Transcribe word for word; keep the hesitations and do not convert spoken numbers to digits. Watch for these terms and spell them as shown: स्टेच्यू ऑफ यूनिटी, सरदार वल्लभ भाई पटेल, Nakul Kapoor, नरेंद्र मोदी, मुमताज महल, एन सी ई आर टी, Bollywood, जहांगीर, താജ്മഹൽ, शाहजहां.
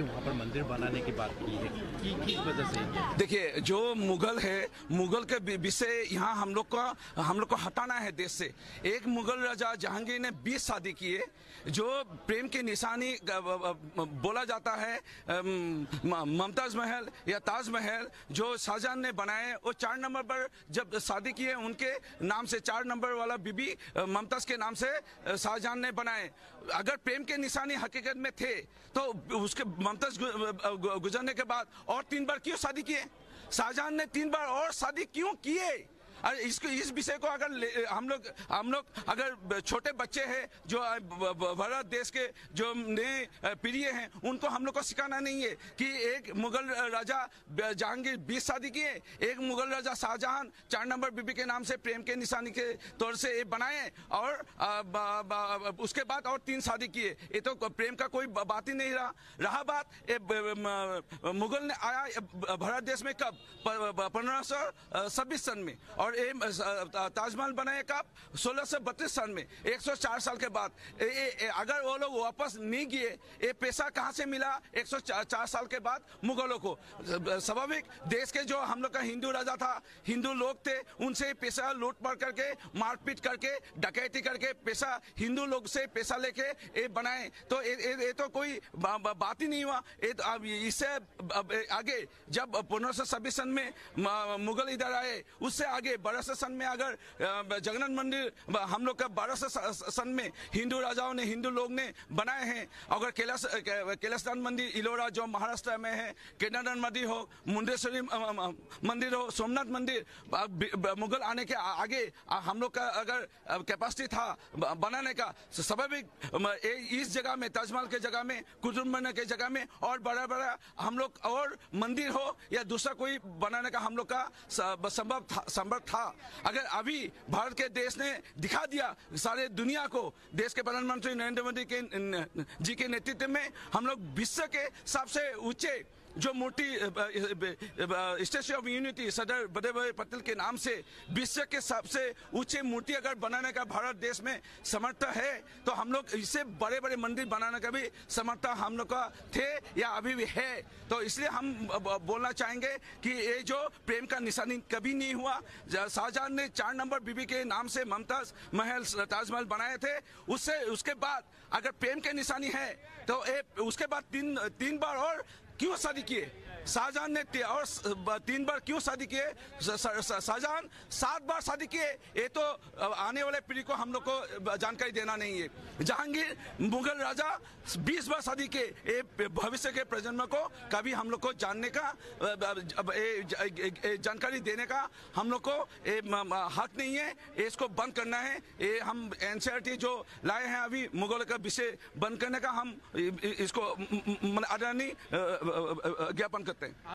वहाँ पर मंदिर बनाने की बात की है कि किस वजह से? देखिए, जो मुगल है, मुगल के विषय यहाँ हम लोग का हम लोग को हटाना है देश से। एक मुगल राजा जहांगीर ने बीस शादी किए, जो प्रेम की निशानी बोला जाता है। मुमताज महल या ताजमहल जो शाहजहां ने बनाए, वो चार नंबर पर जब शादी किए उनके नाम से, चार नंबर वाला बीबी मुमताज के नाम से शाहजहां ने बनाए। अगर प्रेम के निशानी हकीकत में थे तो उसके ममताज गुजरने के बाद और तीन बार क्यों शादी किए? शाहजहां ने तीन बार और शादी क्यों किए? और इसको इस विषय को अगर हम लोग हम लोग अगर छोटे बच्चे हैं जो भारत देश के जो नए पीढ़ी हैं, उनको हम लोग को सिखाना नहीं है कि एक मुगल राजा जहांगीर बीस शादी किए, एक मुगल राजा शाहजहां चार नंबर बीबी के नाम से प्रेम के निशानी के तौर से ये बनाए और उसके बाद और तीन शादी किए। ये तो प्रेम का कोई बात ही नहीं रहा। रहा बात, मुगल ने आया भारत देश में कब? पंद्रह सौ छब्बीस सन में। और ताजमहल बनाए का सोलह सौ बत्तीस साल में, एक सौ चार साल के बाद। ए, ए, अगर वो लोग वापस नहीं गए, ये पैसा कहाँ से मिला एक सौ चार साल के बाद मुगलों को? स्वाभाविक देश के जो हम लोग का हिंदू राजा था, हिंदू लोग थे, उनसे पैसा लूट मार करके, मारपीट करके, डकैती करके पैसा हिंदू लोग से पैसा लेके ये बनाए। तो ये तो कोई बा, बा, बात ही नहीं हुआ। अब इससे आगे जब पंद्रह सौ छब्बीस सन में मुगल इधर आए, उससे आगे बारह सौ सन में अगर जगन्नाथ मंदिर हम लोग का बारह सौ सन में हिंदू राजाओं ने, हिंदू लोग ने बनाए हैं। अगर कैलाश कैलाशनाथ मंदिर इलोरा जो महाराष्ट्र में है, केदारनाथ मंदिर हो, मुंडेश्वरी मंदिर हो, सोमनाथ मंदिर, मुगल आने के आगे हम लोग का अगर कैपेसिटी था बनाने का, स्वाभाविक इस जगह में ताजमहल के जगह में, कुतुब मीनार के जगह में और बड़ा बड़ा हम लोग और मंदिर हो या दूसरा कोई बनाने का हम लोग का संभव संभव था। अगर अभी भारत के देश ने दिखा दिया सारे दुनिया को, देश के प्रधानमंत्री नरेंद्र मोदी के जी के नेतृत्व में हम लोग विश्व के सबसे ऊंचे जो मूर्ति स्टेच्यू ऑफ यूनिटी सरदार वल्लभ भाई पटेल के नाम से विश्व के सबसे ऊंचे मूर्ति अगर बनाने का भारत देश में समर्थ है, तो हम लोग इससे बड़े बड़े मंदिर बनाने का भी समर्थ हम लोग का थे या अभी भी है। तो इसलिए हम बोलना चाहेंगे कि ये जो प्रेम का निशानी कभी नहीं हुआ। शाहजहां ने चार नंबर बीबी के नाम से मुमताज महल ताजमहल बनाए थे, उससे उसके बाद अगर प्रेम के निशानी है तो ए, उसके बाद तीन तीन बार और क्यों शादी किए? शाहजहां ने और तीन बार क्यों शादी किए? शाहजहां सात बार शादी किए। ये तो आने वाले पीढ़ी को हम लोग को जानकारी देना नहीं है। जहांगीर मुगल राजा बीस बार शादी किए। ये भविष्य के प्रजन्म को कभी हम लोग को जानने का, जानकारी देने का हम लोग को हक नहीं है। इसको बंद करना है। ये हम एन सी ई आर टी जो लाए हैं अभी मुगल का विषय बंद करने का, हम इसको आदरणीय ज्ञापन करते हैं।